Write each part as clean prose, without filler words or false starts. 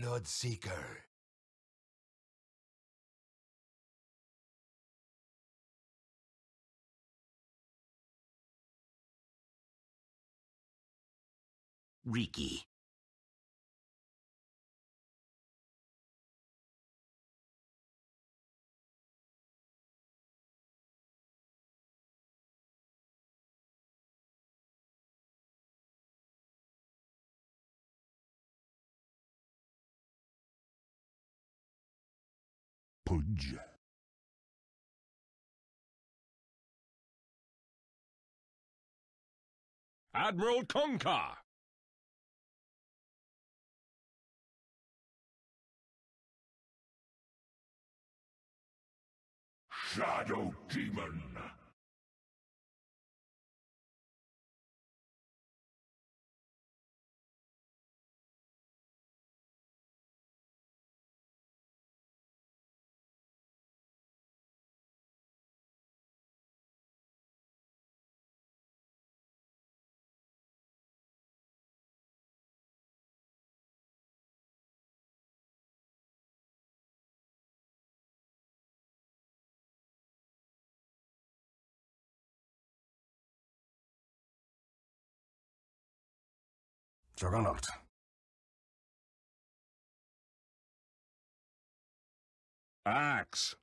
Bloodseeker. Riki. Pudge. Admiral Konka. Shadow Demon. Stroganov. Axe.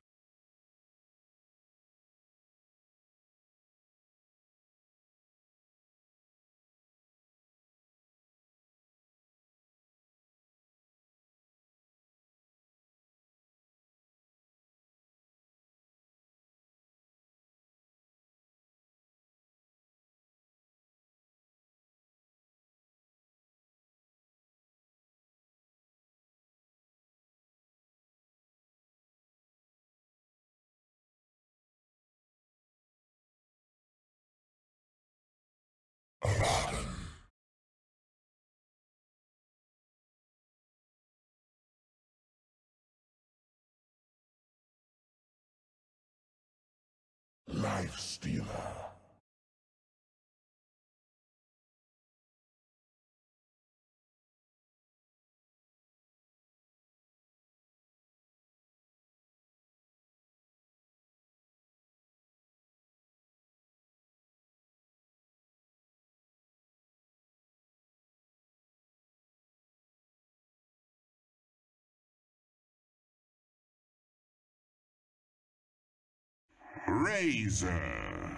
Abaddon. Life Stealer. Razor.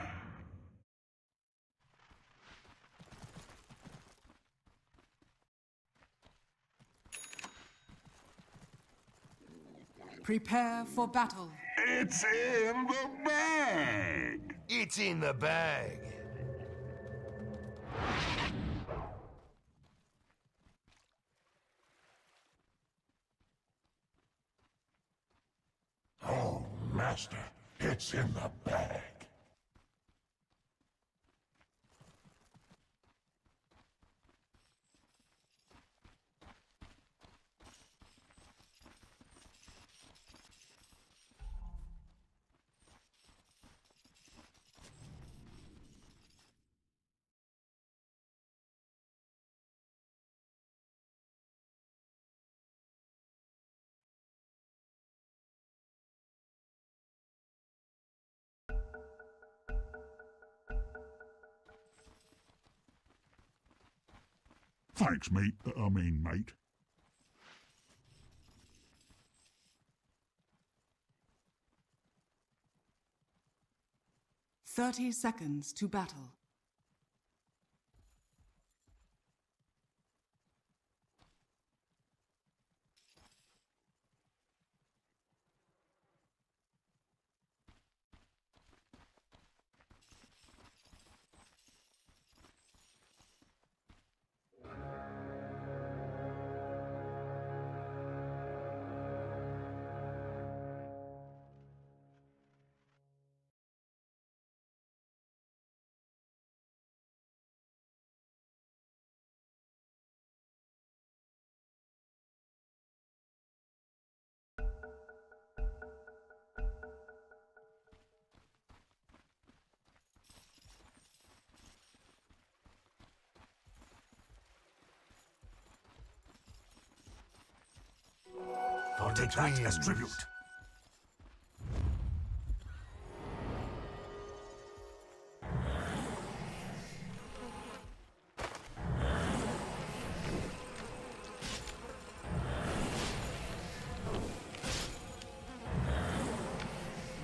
Prepare for battle. It's in the bag. It's in the bag. Oh, Master. It's in the bag. Thanks, mate. I mean, mate. Thirty seconds to battle. I'll take that as tribute.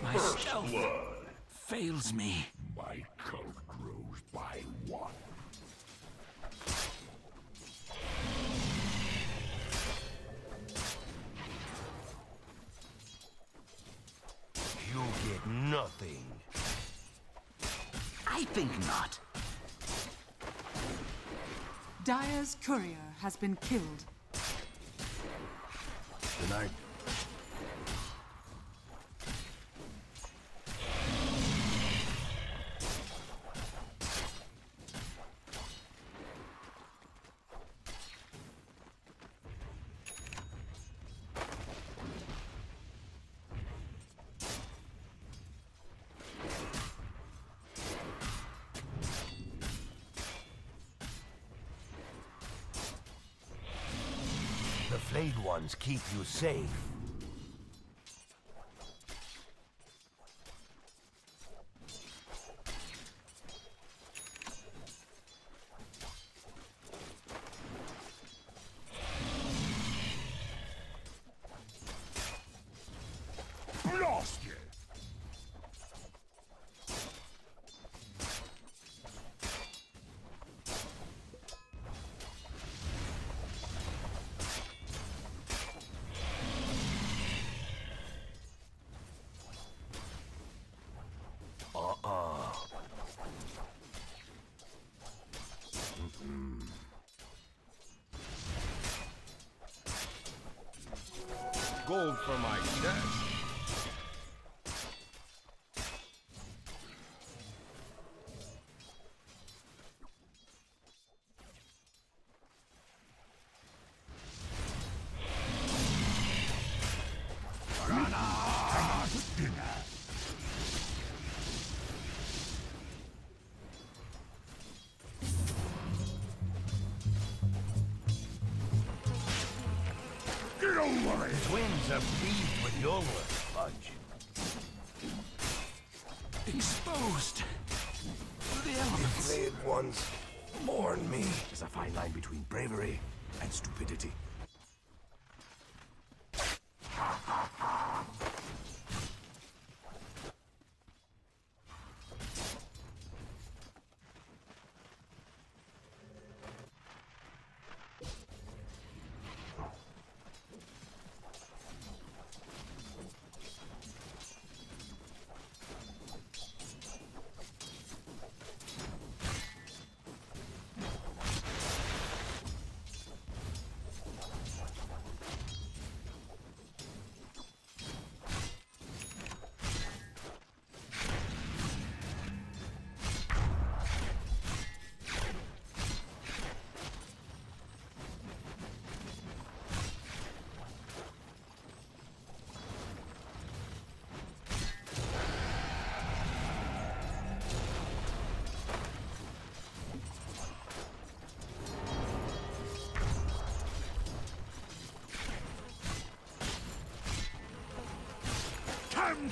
My stealth fails me. My cult grows by one. You get nothing. I think not. Dire's courier has been killed. Good night. Blade ones keep you safe. Lost you. Gold for my stash. The twins are pleased with your work, Fudge. Exposed to the elements. The blade ones mourn me. There's a fine line between bravery and stupidity.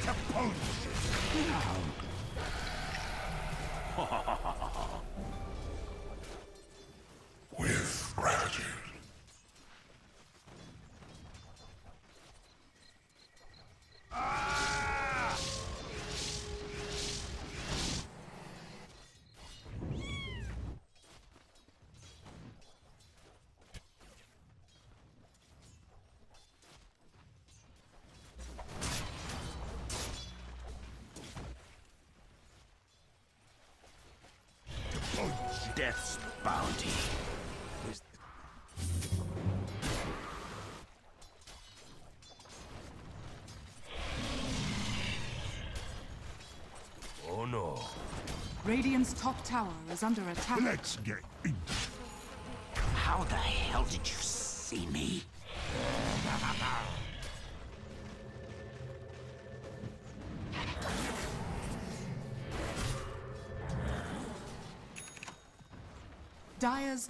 To punch now. With gratitude. Death's bounty. Oh no. Radiant's top tower is under attack. Let's get in. How the hell did you see me? Dire's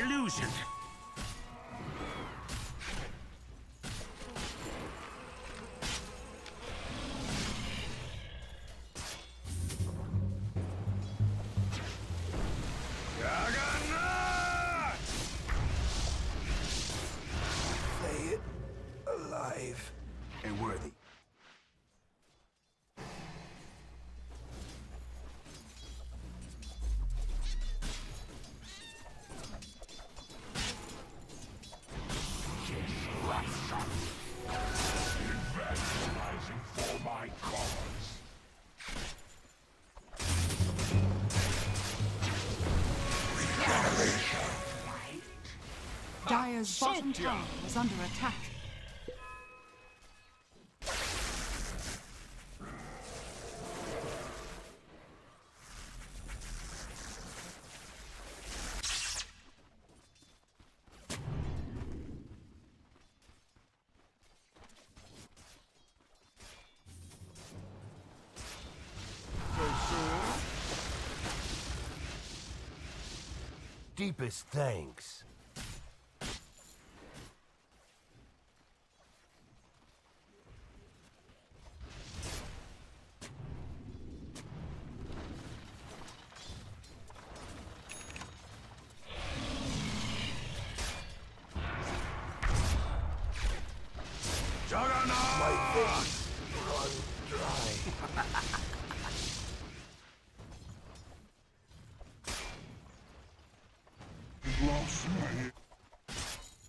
the illusion. Dire's bottom tower is under attack. Deepest thanks.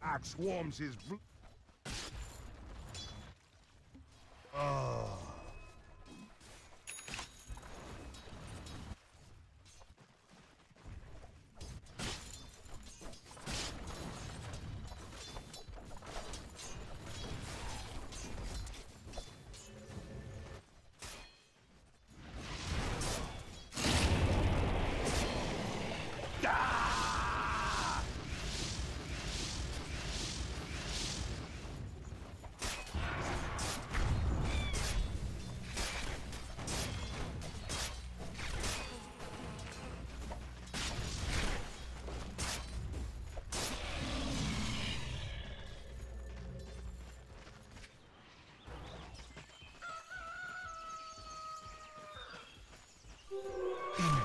Axe warms his blood.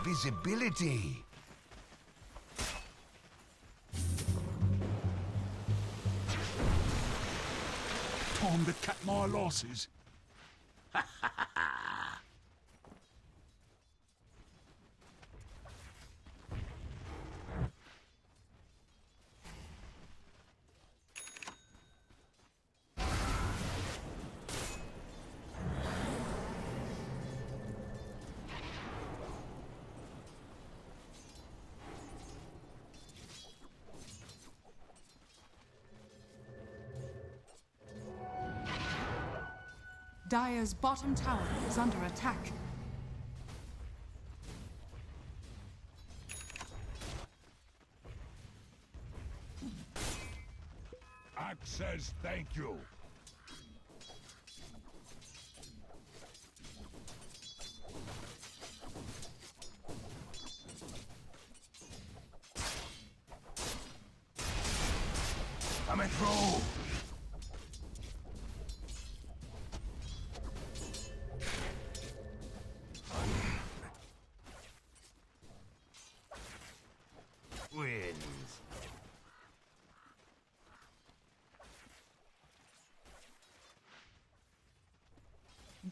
Invisibility. Time to cut my losses. Dire's bottom tower is under attack. Axe says thank you. Coming through.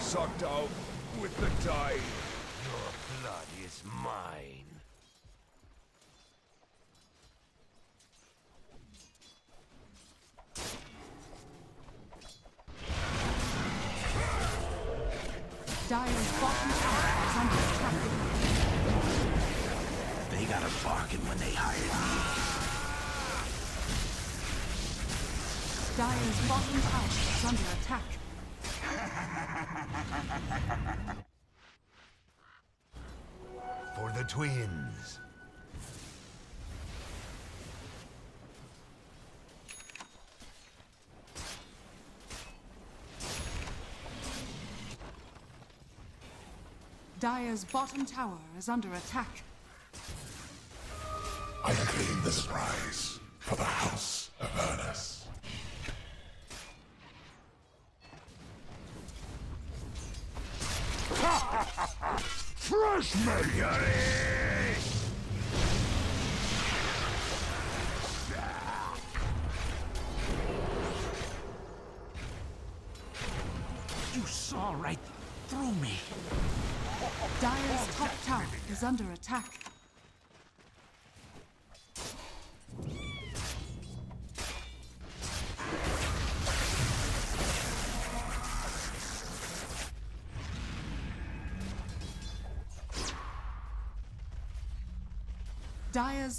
Sucked out with the tide. Your blood is mine. Dire's bottom tower is under attack. They got a bargain when they hired me. Dyer's bottom tower is under attack. For the twins. Dyer's bottom tower is under attack. I claim this prize for the House of Avernus. Fresh Mercury! You saw right through me. Dyer's top tower is under attack. Dyer's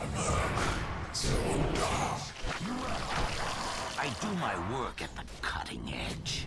A murk so dark. I do my work at the cutting edge.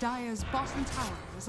Dyer's bottom tower is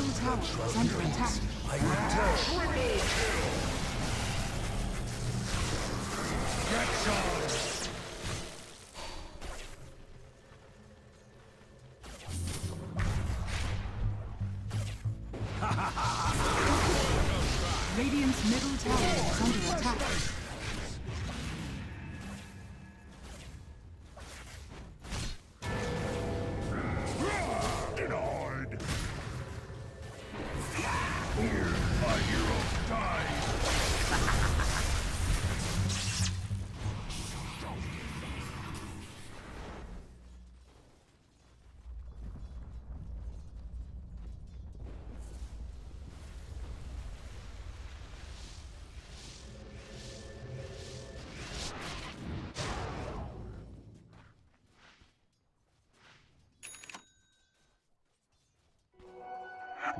Is under attack. I return. Get charged. Radiant's middle tower is under attack.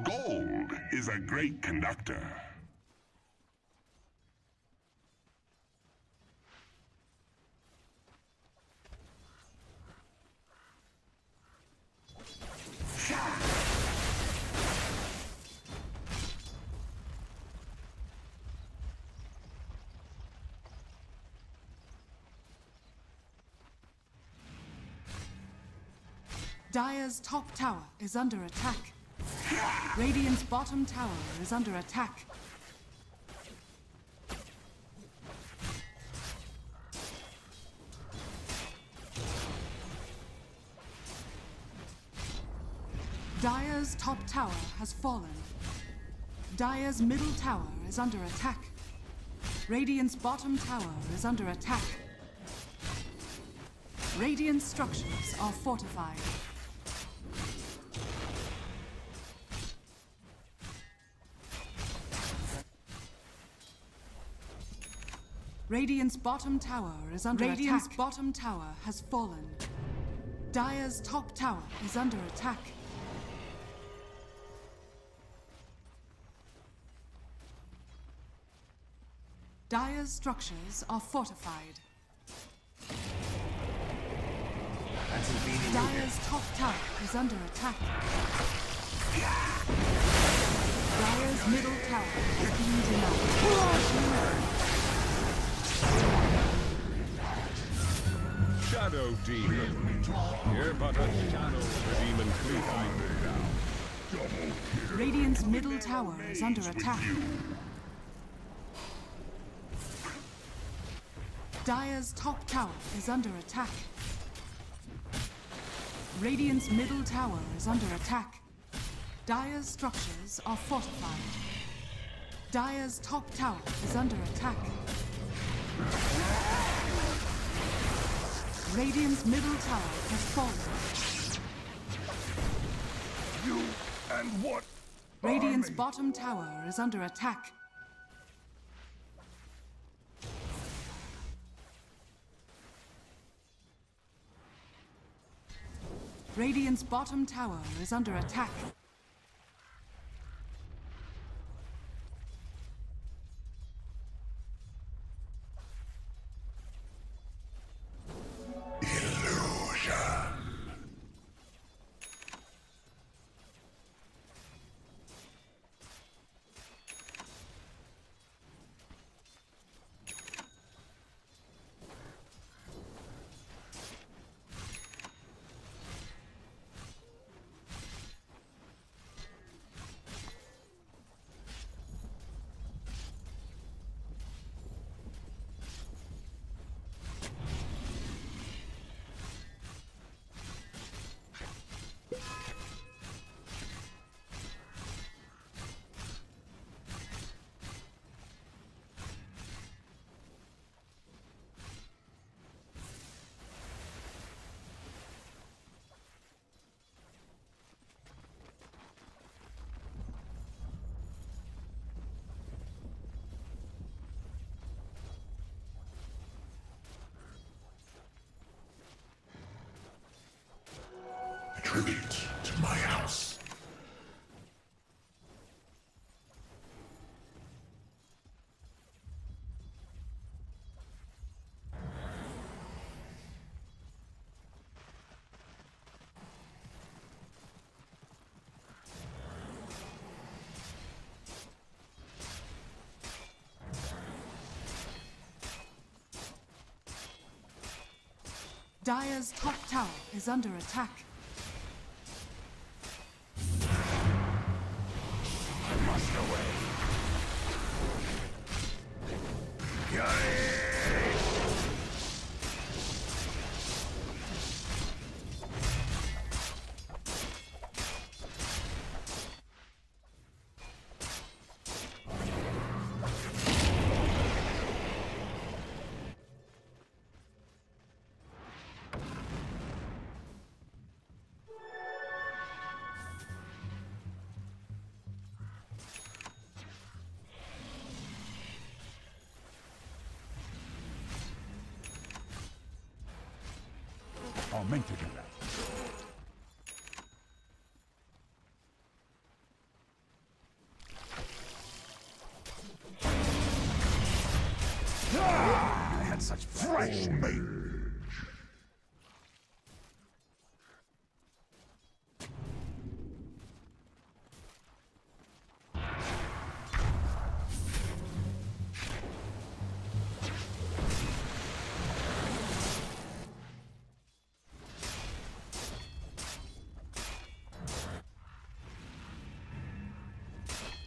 Gold is a great conductor. Dyer's top tower is under attack. Radiant's bottom tower is under attack. Dyer's top tower has fallen. Dyer's middle tower is under attack. Radiant's bottom tower is under attack. Radiant structures are fortified. Radiant's bottom tower is under attack. Radiant's bottom tower has fallen. Dire's top tower is under attack. Dire's structures are fortified. Dire's top tower is under attack. Dire's middle tower has been denied. Shadow Demon. You're but a shadow of the demon fleet. Radiant's middle tower is under attack. Dire's top tower is under attack. Radiant's middle tower is under attack. Dire's structures are fortified. Dire's top tower is under attack. Radiant's middle tower has fallen. You and what? Radiant's bottom tower is under attack. Radiant's bottom tower is under attack. Illusion. Tribute to my house. Dire's top tower is under attack. I'm meant to do that. I had such fresh meat.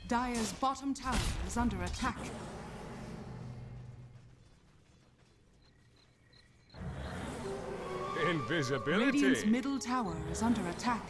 Dire's bottom tower is under attack. Invisibility. Radiant's middle tower is under attack.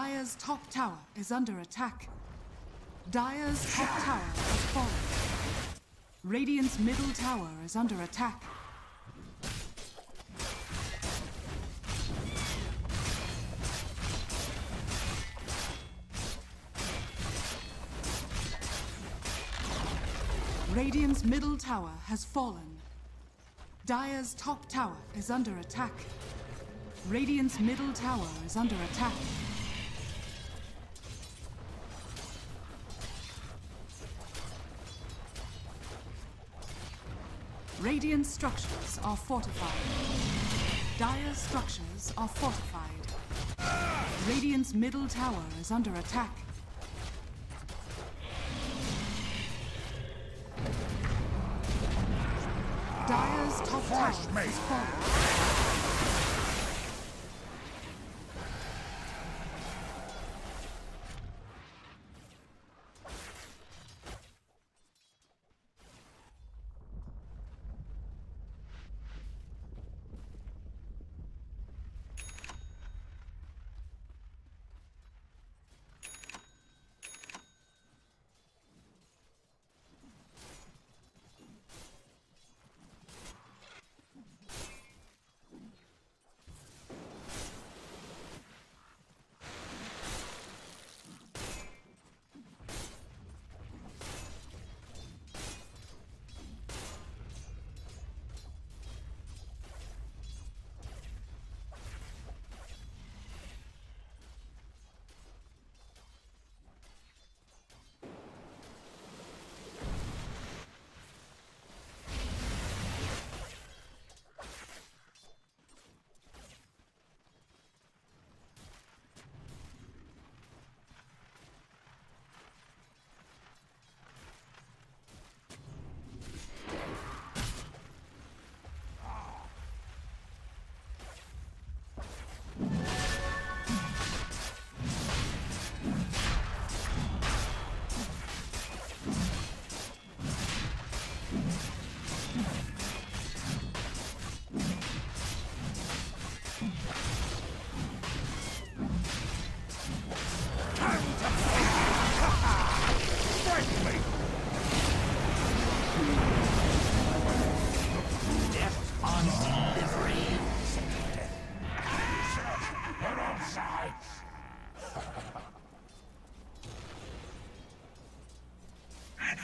Dire's top tower is under attack. Dire's top tower has fallen. Radiant's middle tower is under attack. Radiant's middle tower has fallen. Dire's top tower is under attack. Radiant's middle tower is under attack. Radiant structures are fortified. Dire structures are fortified. Radiant's middle tower is under attack. Dire's top tower is falling.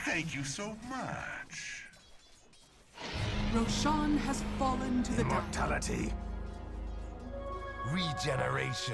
Thank you so much. Roshan has fallen to the mortality. Regeneration.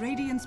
Radiant's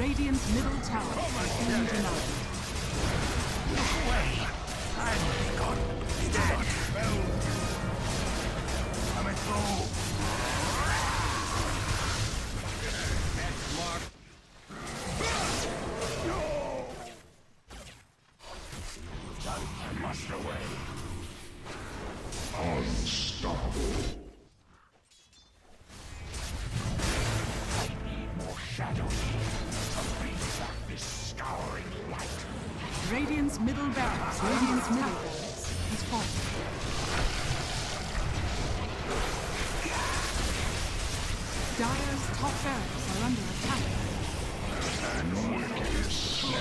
Radiant's middle tower is being denied. No way! I'm gone. Dead! I'm at low. That's locked. No! You've done. I must away. Unstoppable. devouring light. Radiant's middle barracks. Radiant's middle barracks is falling. Dire's top barracks are under attack. And Wiki is slain.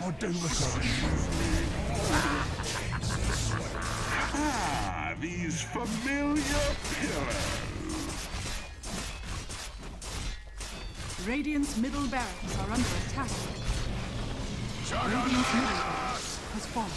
I do recover. These familiar pillars. Radiant's middle barracks are under attack. Shadow Radiant's middle barracks has fallen.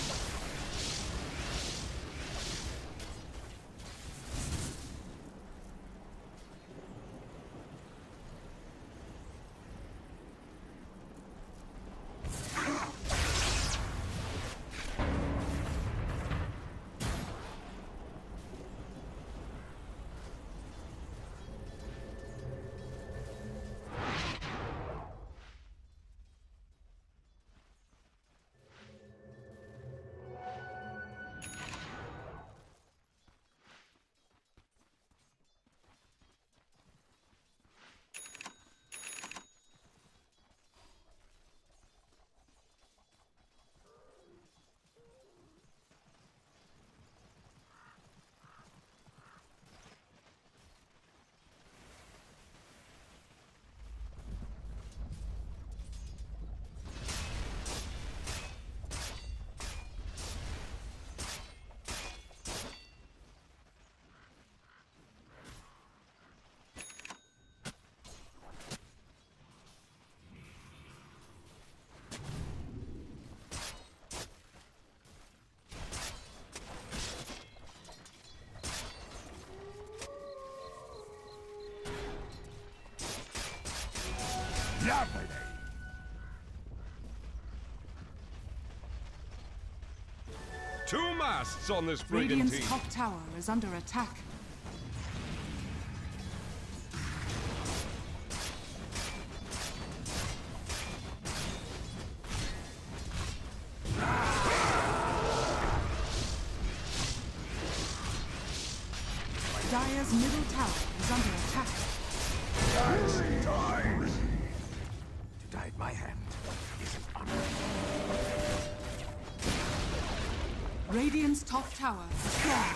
Lovely. Two masts on this brigantine. Radiant's top tower is under attack. Dire's middle tower is under attack. That's time. At my hand is an honor. Radiant's top tower is falling.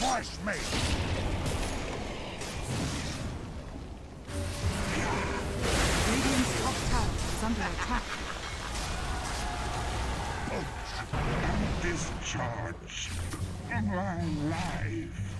Force me. Radiant's top tower is under attack. Bolt discharge in my life.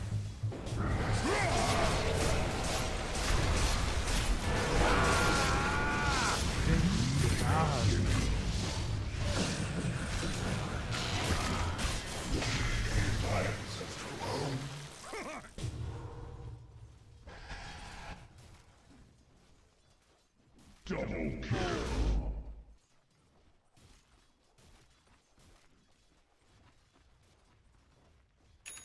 Double kill.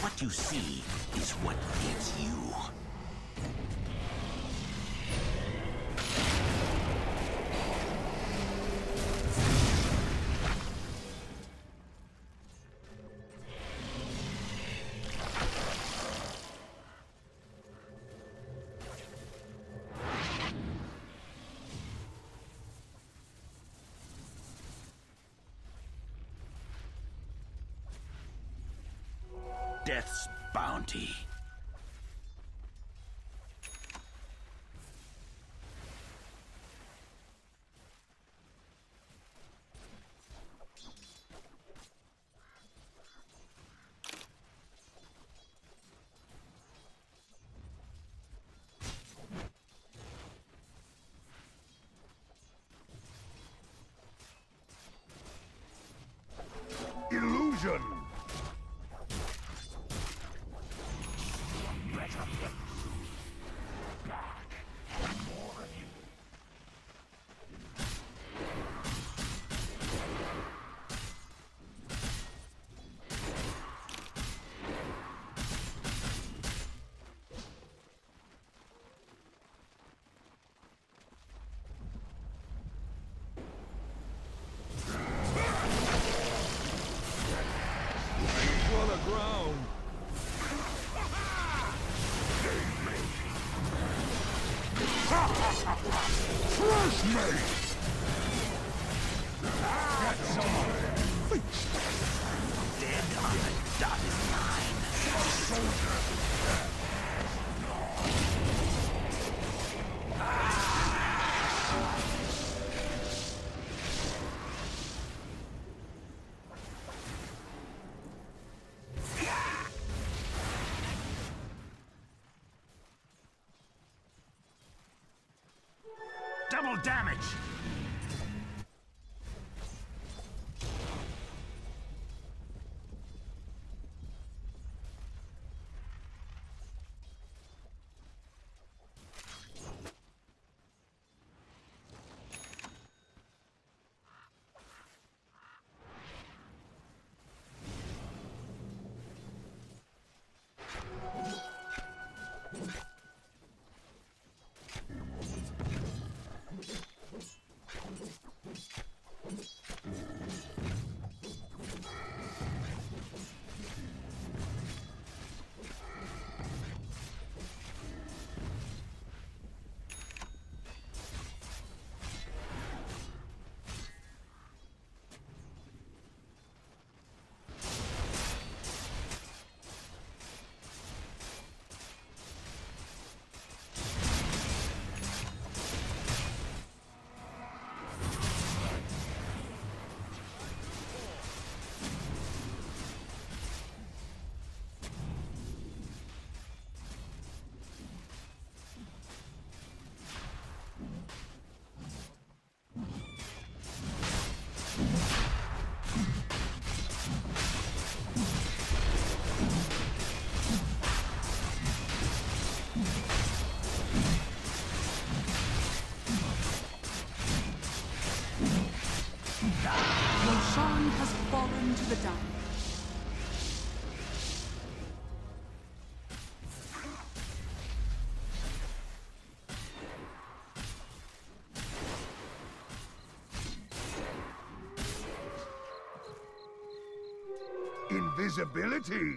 What you see is what gets you. Death's bounty. Illusion. Damage. Roshan has fallen to the dark. Invisibility.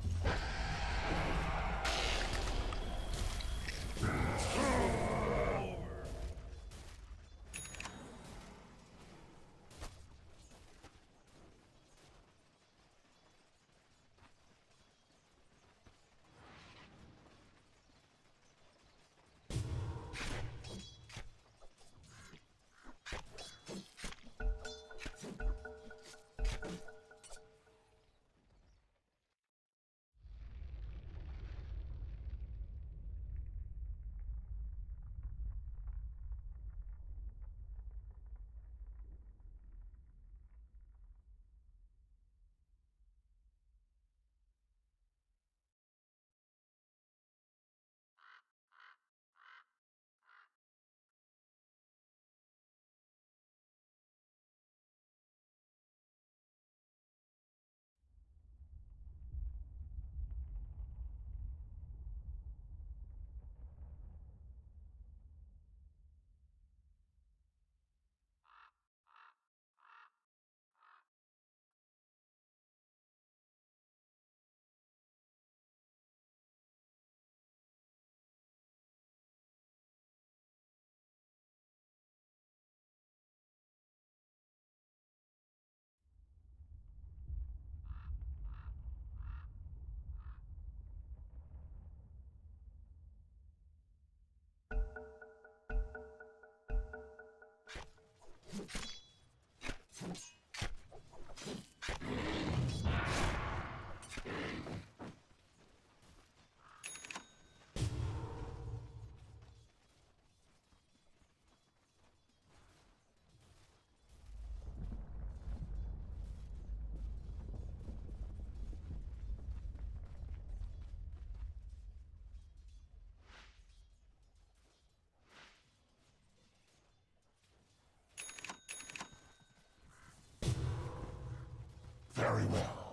Very well.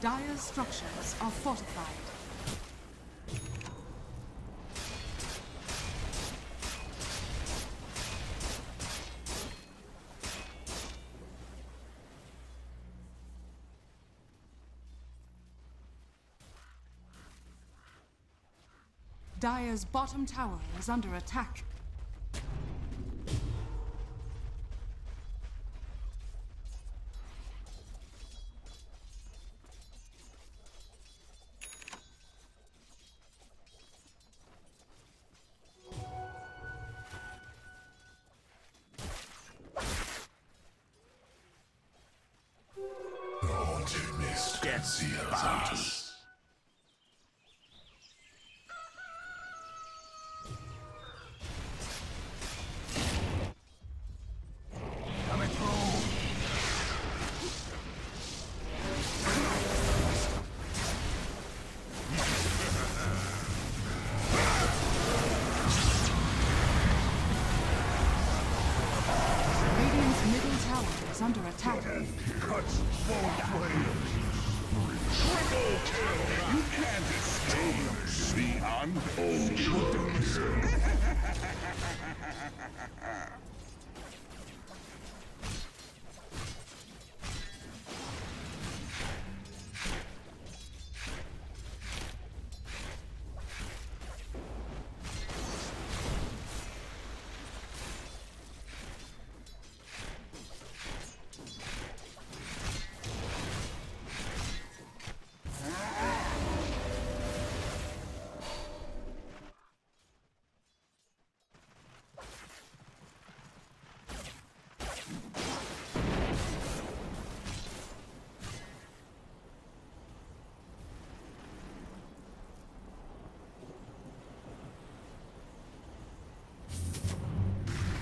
Dire structures are fortified. Dire's bottom tower is under attack.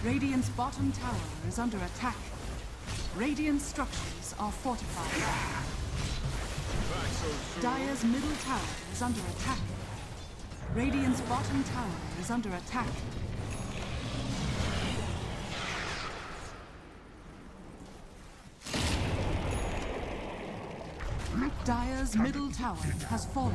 Radiant's bottom tower is under attack. Radiant structures are fortified. Dire's middle tower is under attack. Radiant's bottom tower is under attack. Dire's middle tower has fallen.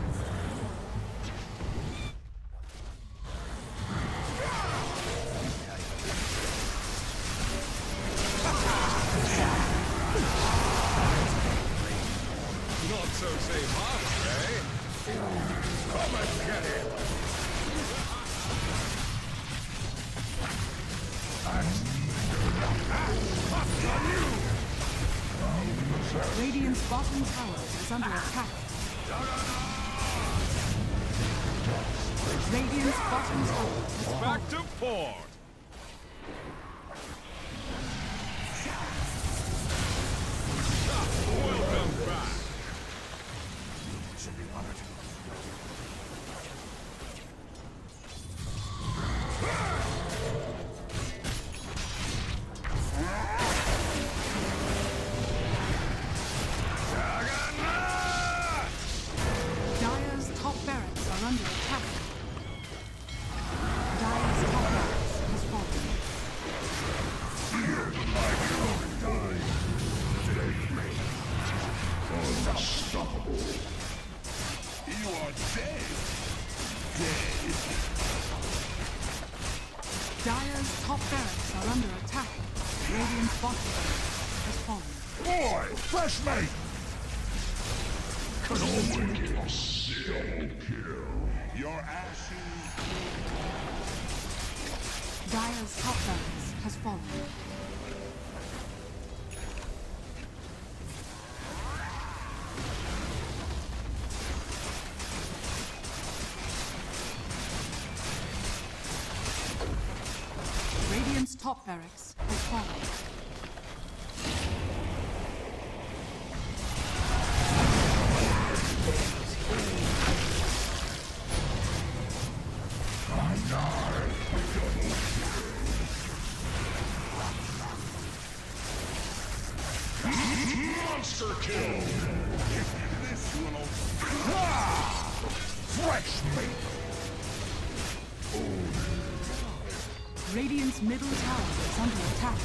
Not so safe harvest, eh? Come and get it! Radiant's bottom tower is under attack. Radiant's bottom tower is back to port. Welcome back. You should be honored. Top barracks has fallen. Monster kill! This little... Fresh meat! Radiant's middle tower is under attack.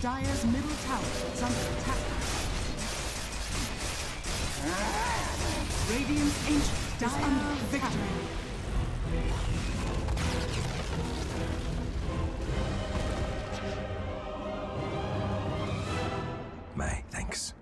Dire's middle tower is under attack. Radiant's ancient is under victory. My thanks.